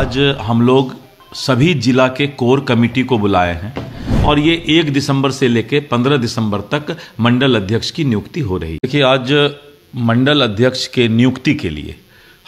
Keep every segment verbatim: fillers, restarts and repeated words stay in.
आज हम लोग सभी जिला के कोर कमेटी को बुलाए हैं और ये एक दिसंबर से लेकर पंद्रह दिसंबर तक मंडल अध्यक्ष की नियुक्ति हो रही है। देखिए, आज मंडल अध्यक्ष के नियुक्ति के लिए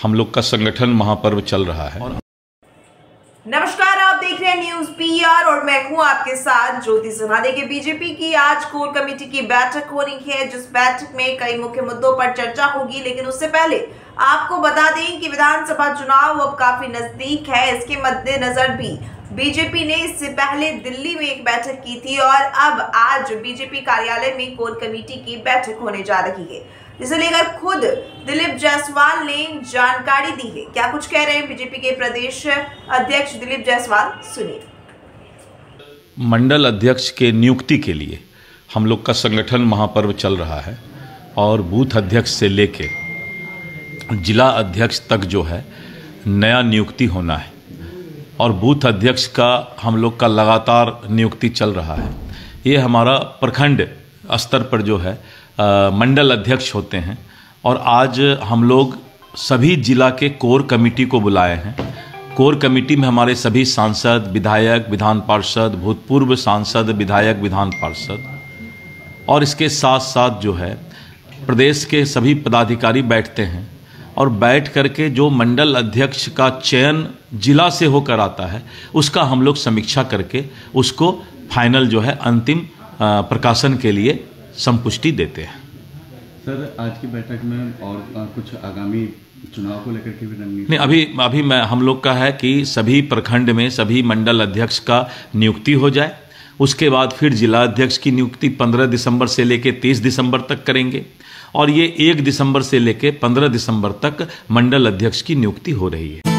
हम लोग का संगठन महापर्व चल रहा है। नमस्कार, आप देख रहे हैं न्यूज पीआर और मैं हूं आपके साथ ज्योति सिन्हा। के बीजेपी की आज कोर कमेटी की बैठक हो रही है, जिस बैठक में कई मुख्य मुद्दों पर चर्चा होगी। लेकिन उससे पहले आपको बता दें कि विधानसभा चुनाव अब काफी नजदीक है। इसके मद्देनजर भी बीजेपी ने इससे पहले दिल्ली में एक बैठक की थी और अब आज बीजेपी कार्यालय में कोर कमेटी की बैठक होने जा रही है, जिसे लेकर खुद दिलीप जायसवाल ने जानकारी दी है। क्या कुछ कह रहे हैं बीजेपी के प्रदेश अध्यक्ष दिलीप जायसवाल, सुनील। मंडल अध्यक्ष के नियुक्ति के लिए हम लोग का संगठन महापर्व चल रहा है और बूथ अध्यक्ष से लेके जिला अध्यक्ष तक जो है नया नियुक्ति होना है और बूथ अध्यक्ष का हम लोग का लगातार नियुक्ति चल रहा है। ये हमारा प्रखंड स्तर पर जो है आ, मंडल अध्यक्ष होते हैं और आज हम लोग सभी जिला के कोर कमेटी को बुलाए हैं। कोर कमेटी में हमारे सभी सांसद, विधायक, विधान पार्षद, भूतपूर्व सांसद, विधायक, विधान पार्षद और इसके साथ साथ जो है प्रदेश के सभी पदाधिकारी बैठते हैं और बैठ करके जो मंडल अध्यक्ष का चयन जिला से होकर आता है उसका हम लोग समीक्षा करके उसको फाइनल जो है अंतिम प्रकाशन के लिए संपुष्टि देते हैं। सर, आज की बैठक में और कुछ आगामी चुनाव को लेकर के भी रणनीति नहीं, अभी अभी मैं हम लोग का है कि सभी प्रखंड में सभी मंडल अध्यक्ष का नियुक्ति हो जाए, उसके बाद फिर जिला अध्यक्ष की नियुक्ति पंद्रह दिसंबर से लेकर तीस दिसंबर तक करेंगे और ये एक दिसंबर से लेकर पंद्रह दिसंबर तक मंडल अध्यक्ष की नियुक्ति हो रही है।